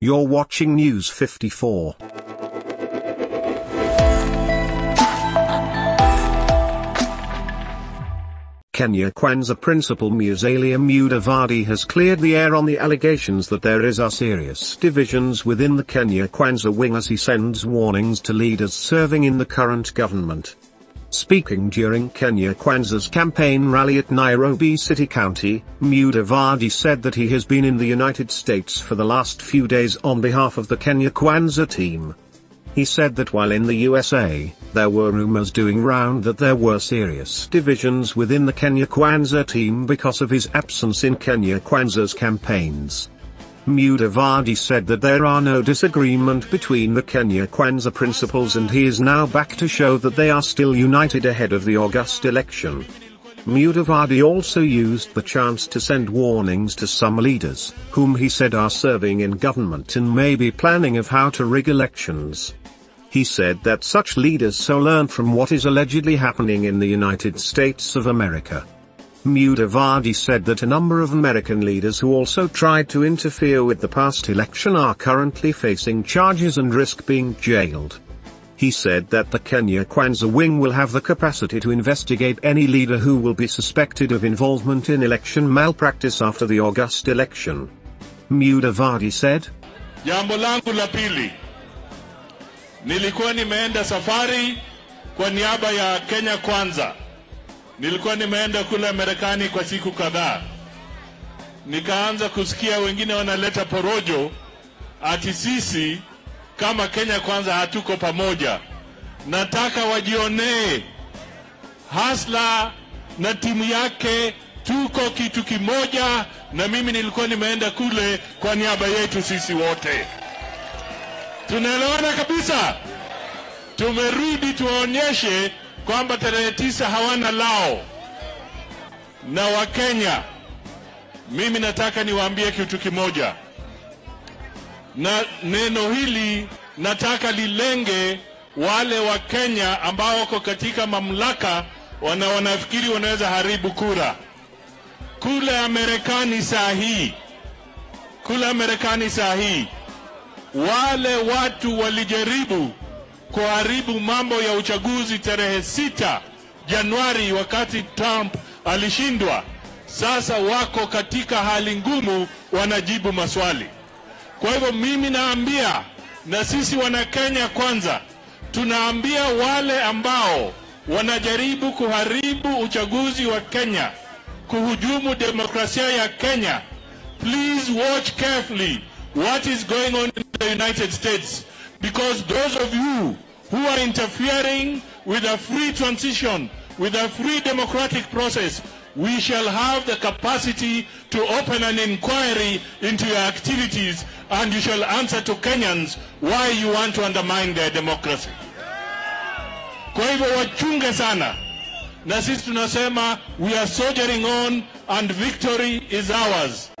You're watching News 54. Kenya Kwanza principal Musalia Mudavadi has cleared the air on the allegations that there is serious divisions within the Kenya Kwanza wing as he sends warnings to leaders serving in the current government. Speaking during Kenya Kwanza's campaign rally at Nairobi City County, Mudavadi said that he has been in the United States for the last few days on behalf of the Kenya Kwanza team. He said that while in the USA, there were rumors doing round that there were serious divisions within the Kenya Kwanza team because of his absence in Kenya Kwanza's campaigns. Mudavadi said that there are no disagreement between the Kenya Kwanza principals and he is now back to show that they are still united ahead of the August election. Mudavadi also used the chance to send warnings to some leaders, whom he said are serving in government and may be planning of how to rig elections. He said that such leaders so learn from what is allegedly happening in the United States of America. Mudavadi said that a number of American leaders who also tried to interfere with the past election are currently facing charges and risk being jailed. He said that the Kenya Kwanza wing will have the capacity to investigate any leader who will be suspected of involvement in election malpractice after the August election. Mudavadi said, Jambo langu la pili. Nilikuwa nimeenda safari kwa niaba ya Kenya Kwanza. Nilikuwa nimeenda kule Marekani kwa siku kadhaa. Nikaanza kusikia wengine wanaleta porojo ati sisi kama Kenya Kwanza hatuko pamoja. Nataka wajione Hasla na timu yake tuko kitu kimoja, na mimi nilikuwa nimeenda kule kwa niaba yetu sisi wote. Tunaelewana kabisa. Tumerudi tuonyeshe kwamba tarehe 9 hawana lao. Na wa Kenya, mimi nataka niwaambie kitu kimoja. Na neno hili nataka lilenge wale wa Kenya ambao wako katika mamlaka wanafikiri wanaweza haribu kura. Kule Marekani sahi. Wale watu walijaribu kuharibu mambo ya uchaguzi tarehe 6 Januari wakati Trump alishindwa. Sasa wako katika hali ngumu, wanajibu maswali. Kwa hivyo mimi naambia, na sisi wana Kenya Kwanza, tunaambia wale ambao wanajaribu kuharibu uchaguzi wa Kenya, kuhujumu demokrasia ya Kenya, please watch carefully what is going on in the United States, because those of you who are interfering with a free transition, with a free democratic process, we shall have the capacity to open an inquiry into your activities, and you shall answer to Kenyans why you want to undermine their democracy. Kwa hivyo wachunge sana. Na sisi tunasema we are soldiering on and victory is ours.